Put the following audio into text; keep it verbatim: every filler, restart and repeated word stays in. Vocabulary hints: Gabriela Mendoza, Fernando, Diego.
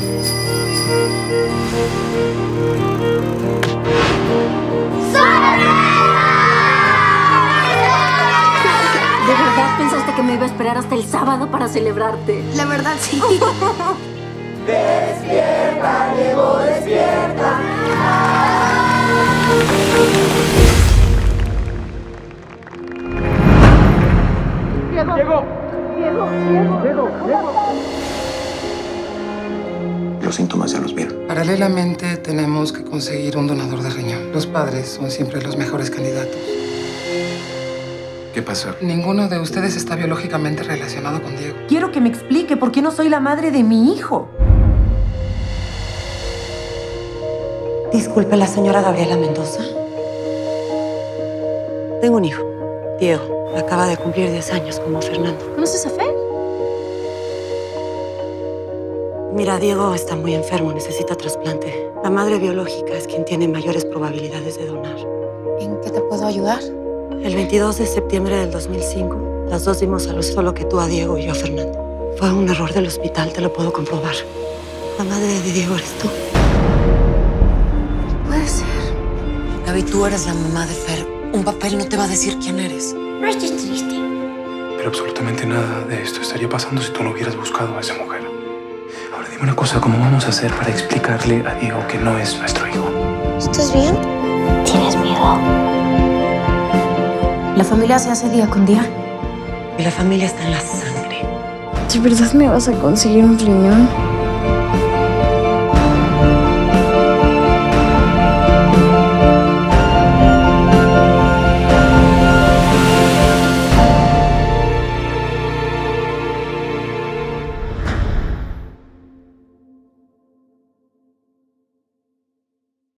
¿De verdad pensaste que me iba a esperar hasta el sábado para celebrarte? La verdad, sí. Despierta, Diego, despierta. Diego, Diego, Diego, Diego, Diego, Diego. Los síntomas ya los vieron. Paralelamente, tenemos que conseguir un donador de riñón. Los padres son siempre los mejores candidatos. ¿Qué pasó? Ninguno de ustedes está biológicamente relacionado con Diego. Quiero que me explique por qué no soy la madre de mi hijo. Disculpe, ¿la señora Gabriela Mendoza? Tengo un hijo, Diego. Acaba de cumplir diez años como Fernando. ¿Conoces a Fe? Mira, Diego está muy enfermo, necesita trasplante. La madre biológica es quien tiene mayores probabilidades de donar. ¿En qué te puedo ayudar? El veintidós de septiembre del dos mil cinco, las dos dimos a luz, solo que tú a Diego y yo a Fernando. Fue un error del hospital, te lo puedo comprobar. La madre de Diego eres tú. No puede ser. Gaby, tú eres la mamá de Fer. Un papel no te va a decir quién eres. No estés triste. Pero absolutamente nada de esto estaría pasando si tú no hubieras buscado a esa mujer. Ahora dime una cosa, ¿cómo vamos a hacer para explicarle a Diego que no es nuestro hijo? ¿Estás bien? ¿Tienes miedo? La familia se hace día con día. Y la familia está en la sangre. ¿De verdad me vas a conseguir un riñón?